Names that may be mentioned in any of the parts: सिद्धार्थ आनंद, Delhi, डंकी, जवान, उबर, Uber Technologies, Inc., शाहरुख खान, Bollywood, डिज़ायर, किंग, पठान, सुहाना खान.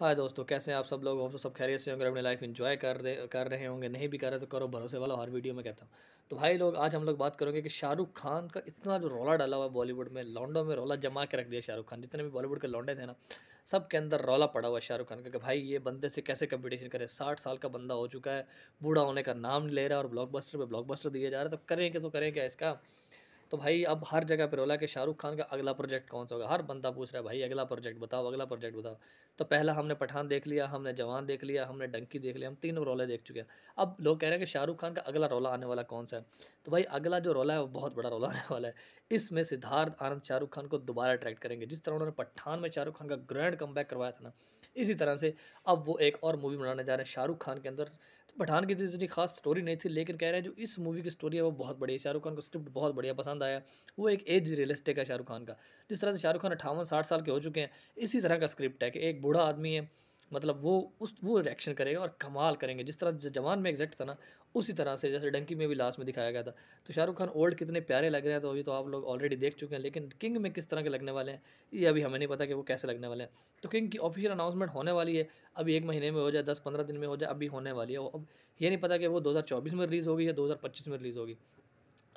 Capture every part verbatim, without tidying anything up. हाय दोस्तों, कैसे हैं आप सब लोग। होप सब खैरियत से होंगे, अपने लाइफ एंजॉय कर रहे कर रहे होंगे, नहीं भी कर रहे तो करो, भरोसे वाला हर वीडियो में कहता हूँ। तो भाई लोग, आज हम लोग बात करेंगे कि शाहरुख खान का इतना जो रौला डाला हुआ बॉलीवुड में, लौंडों में रौला जमा के रख दिया शाहरुख खान। जितने भी बॉलीवुड के लौंडे थे ना, सब के अंदर रौला पड़ा हुआ शाहरुख खान का कि भाई ये बंदे से कैसे कंपटीशन करें। साठ साल का बंदा हो चुका है, बूढ़ा होने का नाम ले रहा है और ब्लॉकबस्टर पे ब्लॉकबस्टर दिए जा रहा है, तो करें क्या तो करें क्या इसका। तो भाई अब हर जगह पर रोला कि शाहरुख खान का अगला प्रोजेक्ट कौन सा होगा। हर बंदा पूछ रहा है भाई अगला प्रोजेक्ट बताओ, अगला प्रोजेक्ट बताओ। तो पहला हमने पठान देख लिया, हमने जवान देख लिया, हमने डंकी देख लिया, हम तीनों रोले देख चुके हैं। अब लोग कह रहे हैं कि शाहरुख खान का अगला रोला आने वाला कौन सा है। तो भाई अगला जो रोला है वो बहुत बड़ा रोला आने वाला है। इसमें सिद्धार्थ आनंद शाहरुख खान को दोबारा अट्रैक्ट करेंगे। जिस तरह उन्होंने पठान में शाहरुख खान का ग्रैंड कमबैक करवाया था ना, इसी तरह से अब वो एक और मूवी बनाने जा रहे हैं शाहरुख खान के अंदर। पठान की इतनी खास स्टोरी नहीं थी, लेकिन कह रहे हैं जो इस मूवी की स्टोरी है वो बहुत बड़ी है। शाहरुख खान को स्क्रिप्ट बहुत बढ़िया पसंद आया। वो एक एज रियलिस्टिक है शाहरुख खान का। जिस तरह से शाहरुख खान अट्ठावन साठ साल के हो चुके हैं, इसी तरह का स्क्रिप्ट है कि एक बूढ़ा आदमी है, मतलब वो उस वो रिएक्शन करेगा और कमाल करेंगे। जिस तरह जवान में एग्जैक्ट था ना, उसी तरह से जैसे डंकी में भी लास्ट में दिखाया गया था। तो शाहरुख खान ओल्ड कितने प्यारे लग रहे हैं तो अभी तो आप लोग ऑलरेडी देख चुके हैं, लेकिन किंग में किस तरह के लगने वाले हैं ये अभी हमें नहीं पता कि वो कैसे लगने वाले हैं। तो किंग की ऑफिशियल अनाउंसमेंट होने वाली है, अभी एक महीने में हो जाए, दस पंद्रह दिन में हो जाए, अभी होने वाली है। अब ये नहीं पता कि वो दो हज़ार चौबीस में रिलीज़ होगी या दो हज़ार पच्चीस में रिलीज़ होगी।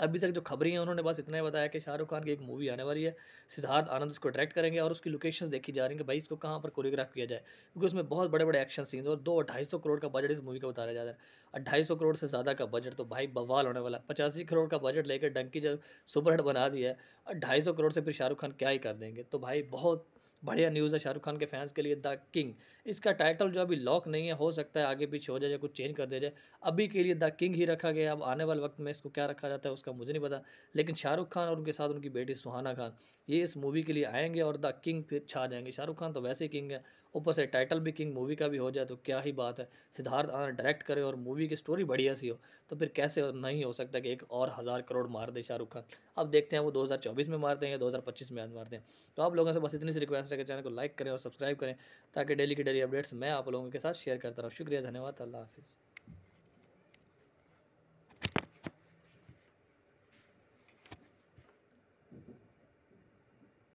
अभी तक जो खबरें हैं उन्होंने बस इतना ही बताया कि शाहरुख खान की एक मूवी आने वाली है, सिद्धार्थ आनंद उसको डायरेक्ट करेंगे और उसकी लोकेशंस देखी जा रही हैं कि भाई इसको कहाँ पर कोरियोग्राफ किया जाए, क्योंकि उसमें बहुत बड़े बड़े एक्शन सीन्स और दो ढाई सौ करोड़ का बजट इस मूवी का बताया जा रहा है। ढाई सौ करोड़ से ज़्यादा का बजट, तो भाई बवाल होने वाला। पचासी करोड़ का बजट लेकर डंकी जब सुपरहिट बना दिया है और ढाई सौ करोड़ से फिर शाहरुख खान क्या ही कर देंगे। तो भाई बहुत बढ़िया न्यूज़ है शाहरुख खान के फैंस के लिए। द किंग इसका टाइटल जो अभी लॉक नहीं है, हो सकता है आगे पीछे हो जाए, कुछ चेंज कर दिया जाए। अभी के लिए द किंग ही रखा गया। अब आने वाले वक्त में इसको क्या रखा जाता है उसका मुझे नहीं पता, लेकिन शाहरुख खान और उनके साथ उनकी बेटी सुहाना खान ये इस मूवी के लिए आएंगे और द किंग फिर छा जाएंगे। शाहरुख खान तो वैसे ही किंग है, ऊपर से टाइटल भी किंग मूवी का भी हो जाए तो क्या ही बात है। सिद्धार्थ आनंद डायरेक्ट करे और मूवी की स्टोरी बढ़िया सी हो तो फिर कैसे नहीं हो सकता कि एक और हज़ार करोड़ मार दे शाहरुख खान। अब देखते हैं वो दो हज़ार चौबीस में मारते हैं या दो हज़ार पच्चीस में मारते हैं। तो आप लोगों से बस इतनी सी रिक्वेस्ट है कि चैनल को लाइक करें और सब्सक्राइब करें ताकि डेली की डेली अपडेट्स मैं आप लोगों के साथ शेयर करता रहूँ। शुक्रिया, धन्यवाद, अल्लाह हाफिज़।